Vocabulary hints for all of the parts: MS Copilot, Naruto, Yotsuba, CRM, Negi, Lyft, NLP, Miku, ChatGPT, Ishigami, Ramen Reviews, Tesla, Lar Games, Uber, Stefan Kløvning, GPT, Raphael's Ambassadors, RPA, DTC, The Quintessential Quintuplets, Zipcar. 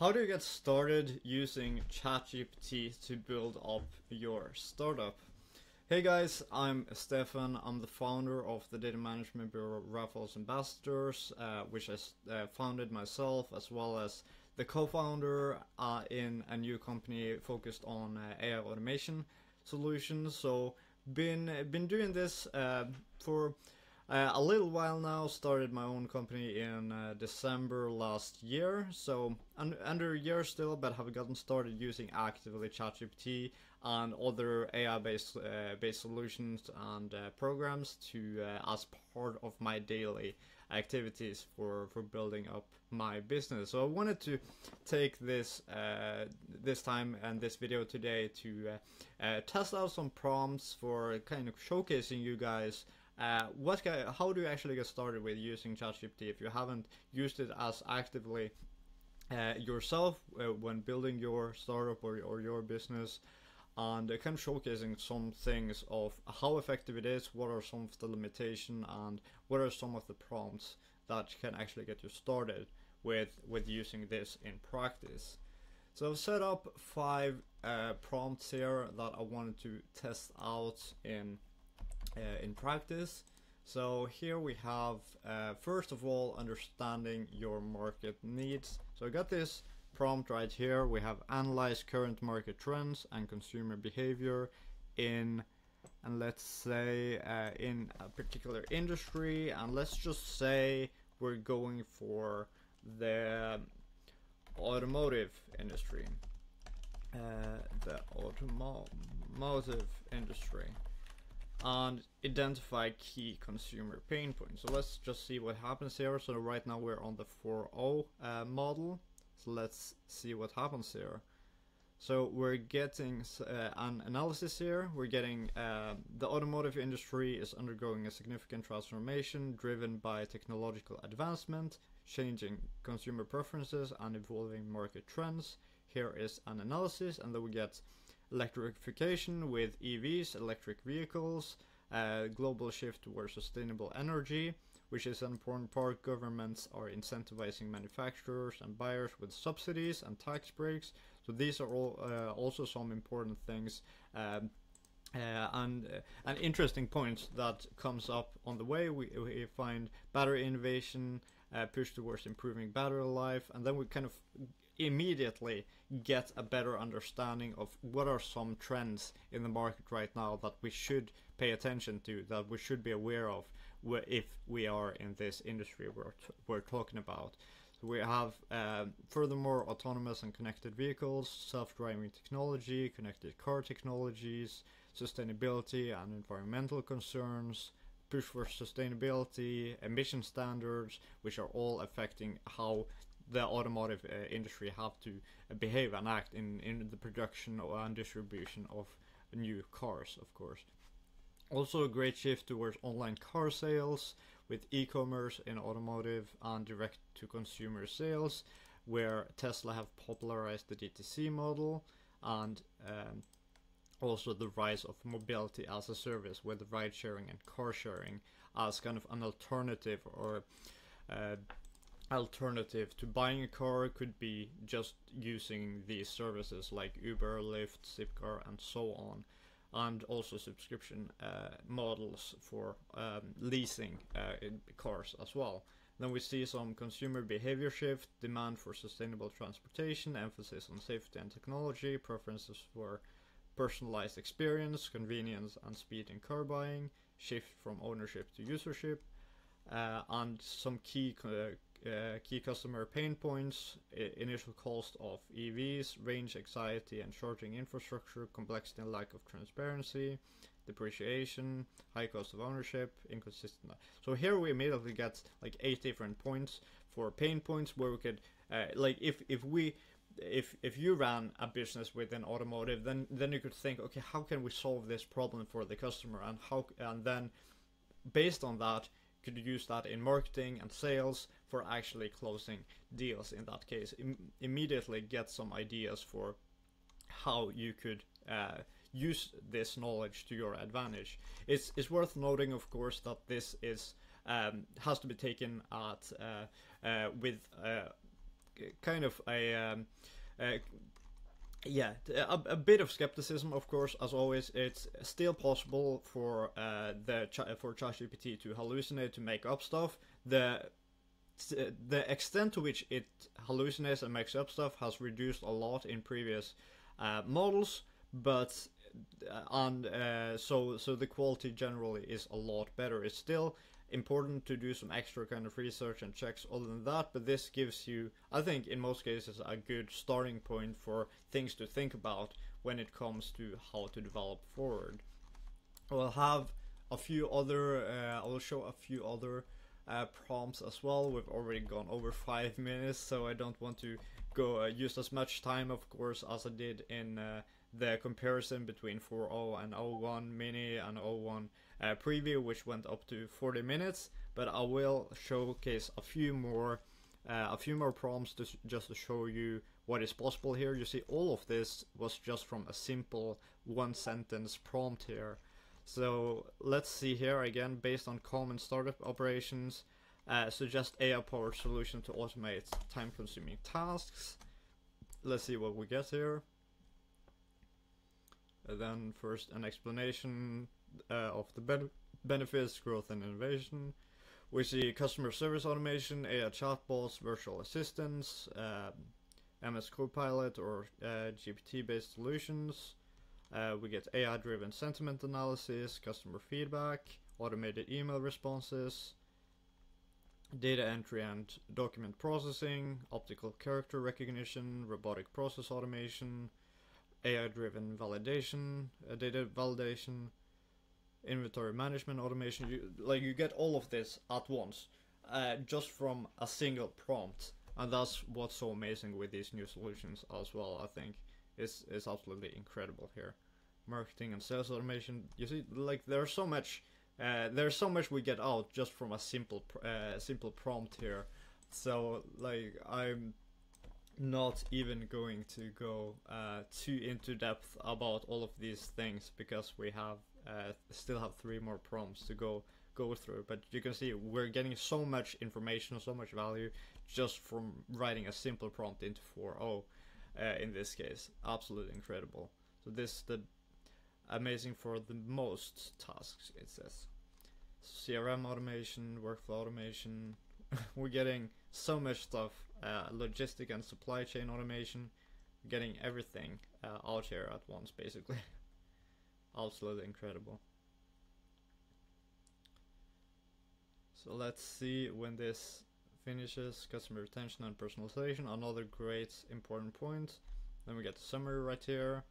How do you get started using ChatGPT to build up your startup? Hey guys, I'm Stefan. I'm the founder of the data management bureau Raffles Ambassadors, which I founded myself, as well as the co-founder in a new company focused on AI automation solutions. So been doing this for a little while now. Started my own company in December last year, so under a year still, but have gotten started using actively ChatGPT and other AI-based solutions and programs to as part of my daily activities for building up my business. So I wanted to take this this time and this video today to test out some prompts for kind of showcasing you guys how do you actually get started with using ChatGPT if you haven't used it as actively yourself when building your startup or your business, and kind of showcasing some things of how effective it is, what are some of the limitations, and what are some of the prompts that can actually get you started with using this in practice. So I've set up five prompts here that I wanted to test out in practice. So here we have first of all, understanding your market needs. So I got this prompt right here. We have analyze current market trends and consumer behavior in, and let's say in a particular industry, and let's just say we're going for the automotive industry. And identify key consumer pain points. So let's just see what happens here. So right now we're on the 4.0 model. So let's see what happens here. So we're getting an analysis here. We're getting the automotive industry is undergoing a significant transformation driven by technological advancement, changing consumer preferences, and evolving market trends. Here is an analysis, and then we get electrification with EVs, electric vehicles, global shift towards sustainable energy, which is an important part. Governments are incentivizing manufacturers and buyers with subsidies and tax breaks. So these are all also some important things and interesting points that comes up on the way. We find battery innovation, push towards improving battery life, and then we kind of immediately get a better understanding of what are some trends in the market right now that we should pay attention to, that we should be aware of if we are in this industry we're talking about. So we have furthermore autonomous and connected vehicles, self-driving technology, connected car technologies, sustainability and environmental concerns, push for sustainability, emission standards, which are all affecting how the automotive industry have to behave and act in the production and distribution of new cars, of course. Also a great shift towards online car sales with e-commerce in automotive and direct-to-consumer sales, where Tesla have popularized the DTC model, and also the rise of mobility as a service with ride-sharing and car-sharing as kind of an alternative or alternative to buying a car. Could be just using these services like Uber, Lyft, Zipcar, and so on, and also subscription models for leasing cars as well. Then we see some consumer behavior shift, demand for sustainable transportation, emphasis on safety and technology, preferences for personalized experience, convenience and speed in car buying, shift from ownership to usership, and some key customer pain points: initial cost of EVs, range anxiety and charging infrastructure, complexity and lack of transparency, depreciation, high cost of ownership, inconsistent. So here we immediately get like 8 different points for pain points where we could like if you ran a business within automotive, then you could think, okay, how can we solve this problem for the customer, and how, and then based on that could use that in marketing and sales for actually closing deals in that case. Immediately get some ideas for how you could use this knowledge to your advantage. It's worth noting, of course, that this is has to be taken at with kind of a bit of skepticism, of course, as always. It's still possible for ChatGPT to hallucinate, to make up stuff. The extent to which it hallucinates and makes up stuff has reduced a lot in previous models, but so the quality generally is a lot better. It's still important to do some extra kind of research and checks other than that, but this gives you, I think, in most cases, a good starting point for things to think about when it comes to how to develop forward. We'll have a few other, I'll show a few other prompts as well. We've already gone over 5 minutes, so I don't want to go use as much time, of course, as I did in the comparison between 4.0 and 0.1 mini and 0.1 preview, which went up to 40 minutes. But I will showcase a few more prompts just to show you what is possible here. You see, all of this was just from a simple one-sentence prompt here. So let's see here again, based on common startup operations, suggest AI-powered solution to automate time-consuming tasks. Let's see what we get here. And then first an explanation of the benefits, growth and innovation. We see customer service automation, AI chatbots, virtual assistants, MS Copilot or GPT-based solutions. We get AI-driven sentiment analysis, customer feedback, automated email responses, data entry and document processing, optical character recognition, robotic process automation, AI-driven validation, data validation, inventory management automation. You get all of this at once, just from a single prompt, and that's what's so amazing with these new solutions as well. I think it's absolutely incredible here. Marketing and sales automation. You see, like, there's so much we get out just from a simple prompt here. So, like, I'm not even going to go too into depth about all of these things because we have still have 3 more prompts to go through. But you can see we're getting so much information, so much value just from writing a simple prompt into 4.0. In this case, absolutely incredible. So this is the amazing for the most tasks, it says. CRM automation, workflow automation. We're getting so much stuff, logistic and supply chain automation. We're getting everything out here at once, basically. Absolutely incredible. So let's see when this finishes. Customer retention and personalization, another great important point. Then we get the summary right here.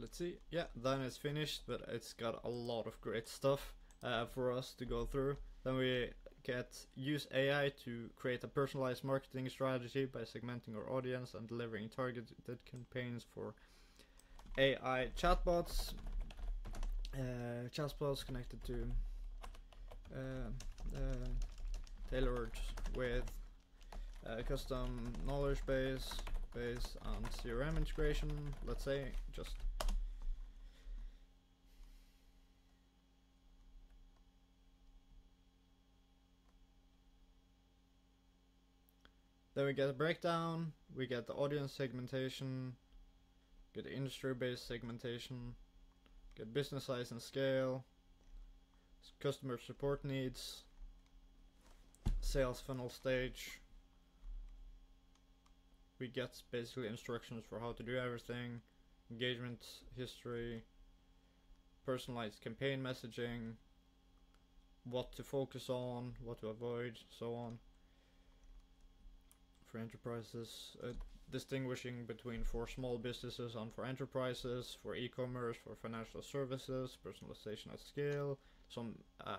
Let's see, yeah, then it's finished, but it's got a lot of great stuff for us to go through. Then we get use AI to create a personalized marketing strategy by segmenting our audience and delivering targeted campaigns for AI chatbots, connected to tailored with custom knowledge base on CRM integration, let's say. Just then we get a breakdown, we get the audience segmentation, get industry-based segmentation, get business size and scale, customer support needs, sales funnel stage. We get basically instructions for how to do everything, engagement history, personalized campaign messaging, what to focus on, what to avoid, so on. For enterprises, distinguishing between for small businesses and for enterprises, for e-commerce, for financial services, personalization at scale, some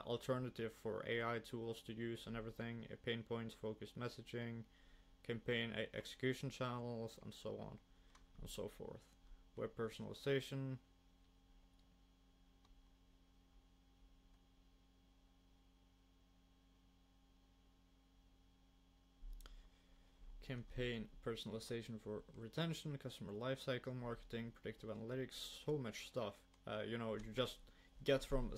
alternative for AI tools to use and everything, pain points, focused messaging, campaign execution channels, and so on and so forth. Web personalization. Campaign personalization for retention, customer lifecycle marketing, predictive analytics, so much stuff. You know, just get from a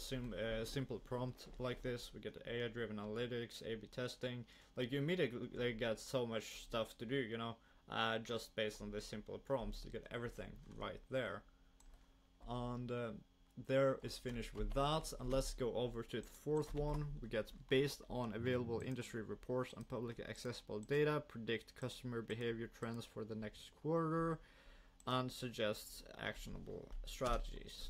simple prompt like this. We get AI-driven analytics, A/B testing. Like, you immediately get so much stuff to do, you know, just based on the simple prompts. You get everything right there. And there is finished with that. And let's go over to the fourth one. We get based on available industry reports and publicly accessible data, predict customer behavior trends for the next quarter, and suggests actionable strategies.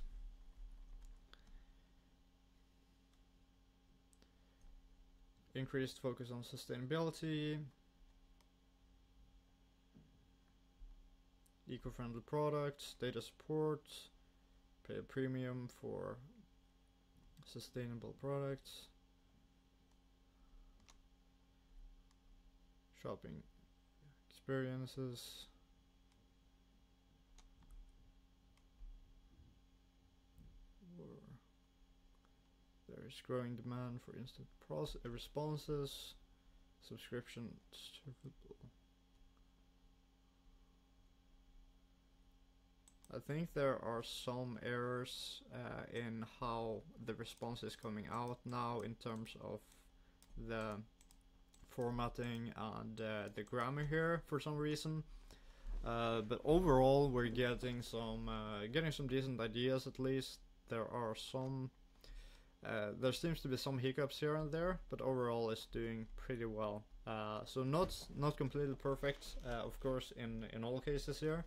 Increased focus on sustainability, eco-friendly products, data support, pay a premium for sustainable products, shopping experiences, or there is growing demand for instant responses, subscriptions to football. I think there are some errors in how the response is coming out now in terms of the formatting and the grammar here for some reason. But overall, we're getting some decent ideas at least. There are some there seems to be some hiccups here and there, but overall, it's doing pretty well. So not completely perfect, of course, in all cases here.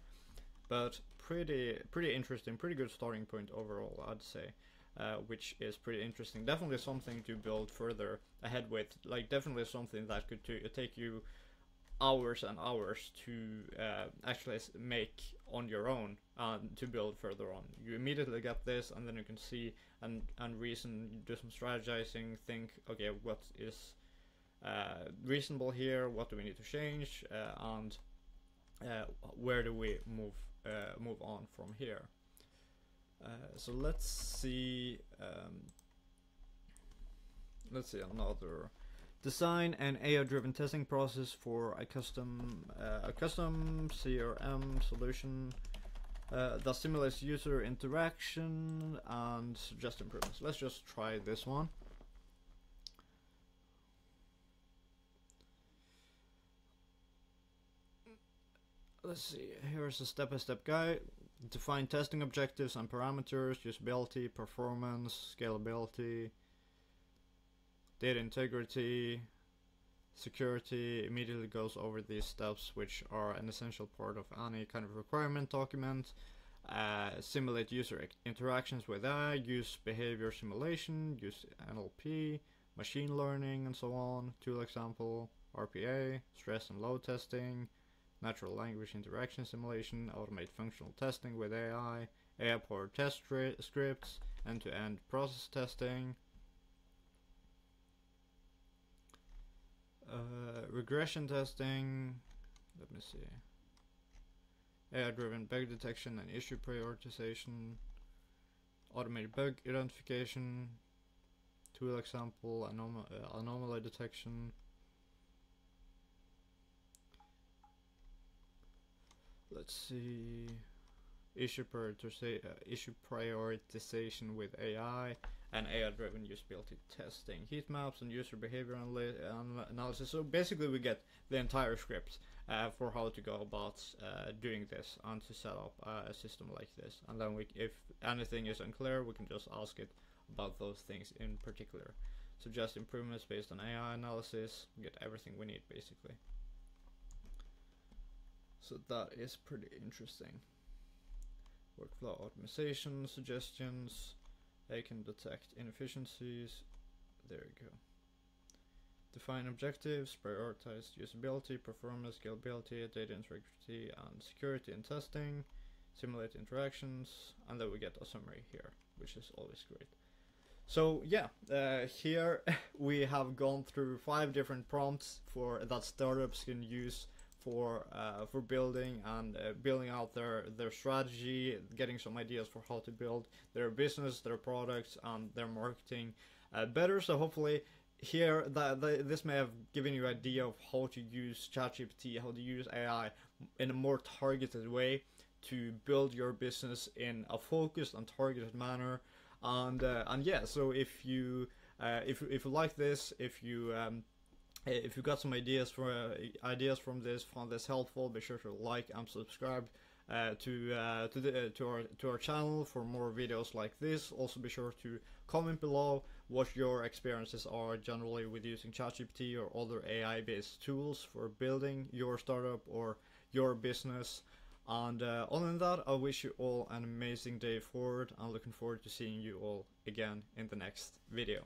But pretty interesting, pretty good starting point overall, I'd say, which is pretty interesting. Definitely something to build further ahead with. Like, definitely something that could take you hours and hours to actually make on your own and to build further on. You immediately get this, and then you can see and reason, do some strategizing, think, okay, what is reasonable here? What do we need to change? And where do we move on from here? So let's see another. Design an AI-driven testing process for a custom CRM solution that simulates user interaction and suggest improvements. Let's just try this one. Let's see, here's a step-by-step guide. Define testing objectives and parameters, usability, performance, scalability, data integrity, security. Immediately goes over these steps, which are an essential part of any kind of requirement document. Simulate user interactions with AI, use behavior simulation, use NLP, machine learning, and so on. Tool example, RPA, stress and load testing, natural language interaction simulation, automate functional testing with AI, AI-powered test scripts, end-to-end process testing, regression testing, let me see, AI-driven bug detection and issue prioritization, automated bug identification, tool example, anomaly detection. Let's see, issue prioritization with AI, and AI-driven usability testing, heat maps, and user behavior analysis. So basically, we get the entire script for how to go about doing this and to set up a system like this. And then, if anything is unclear, we can just ask it about those things in particular. Suggest improvements based on AI analysis. We get everything we need, basically. So that is pretty interesting. Workflow optimization suggestions. I can detect inefficiencies. There you go. Define objectives, prioritize usability, performance, scalability, data integrity, and security and testing. Simulate interactions, and then we get a summary here, which is always great. So yeah, here we have gone through 5 different prompts that startups can use for building and building out their strategy, getting some ideas for how to build their business, their products, and their marketing better. So hopefully here this may have given you an idea of how to use ChatGPT, how to use AI in a more targeted way to build your business in a focused and targeted manner, And yeah, so if you like this, if you got some ideas for ideas from this helpful, be sure to like and subscribe to our channel for more videos like this. Also be sure to comment below what your experiences are generally with using ChatGPT or other AI-based tools for building your startup or your business. And other than that, I wish you all an amazing day forward, and looking forward to seeing you all again in the next video.